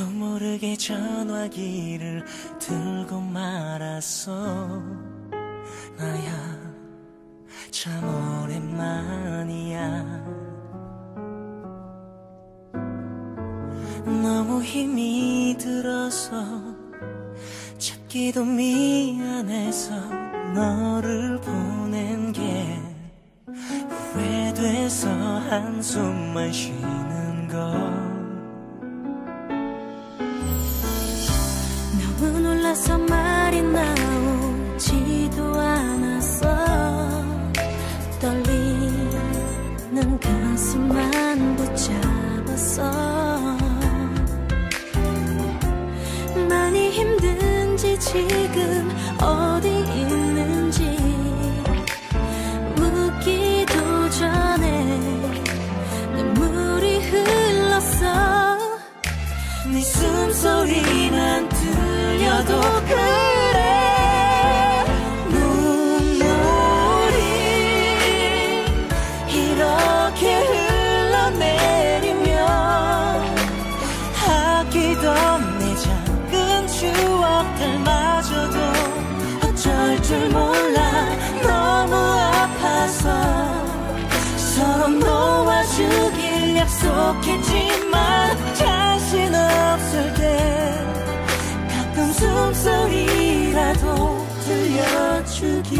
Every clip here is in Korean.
나도 모르게 전화기를 들고 말았어. 나야 참 오랜만이야. 너무 힘이 들어서 찾기도 미안해서 너를 보낸 게 후회돼서 한숨만 쉬는 거. 너무 놀라서 말이 나오지도 않았어. 떨리는 가슴만 붙잡았어. 많이 힘든지 지금 어디 있는지 묻기도 전에 눈물이 흘렀어. 네 숨소리만 들려도 그래. 눈물이 이렇게 흘러내리면 아끼던 내 작은 추억들마저도 어쩔 줄 몰라. 너무 아파서 서로 놓아주길 약속했지만 자신 없을 때 가끔 숨소리라도 들려주길.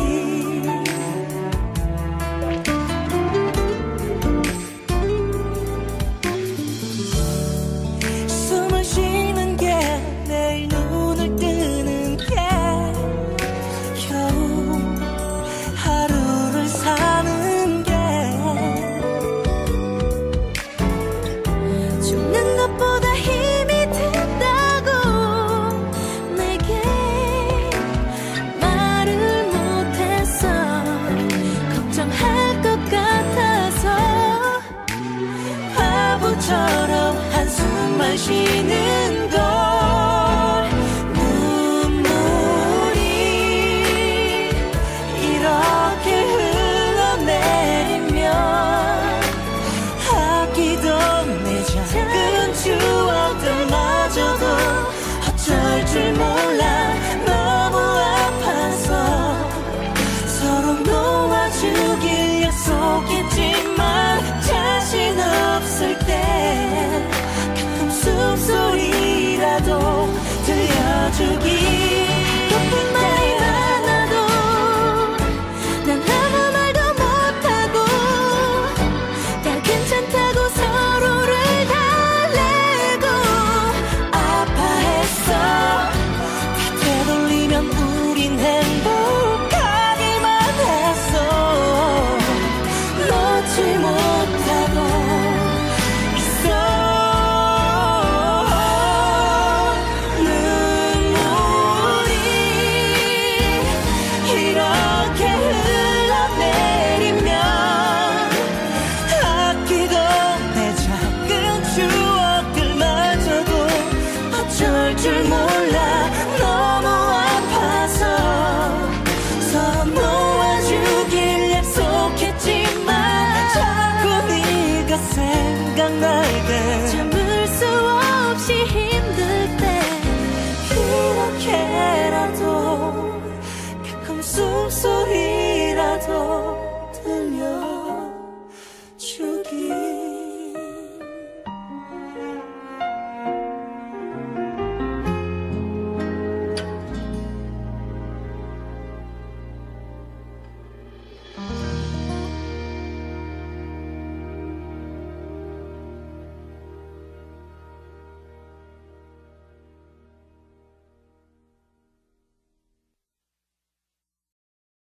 숨을 쉬는 게 내일 눈을 뜨는 게 겨우 하루를 사는 게 죽는 것보다 바보처럼 한숨만 쉬는 걸. 눈물이 이렇게 흘러내리면 아끼던 내 작은 추억들마저도 어쩔 줄 몰라.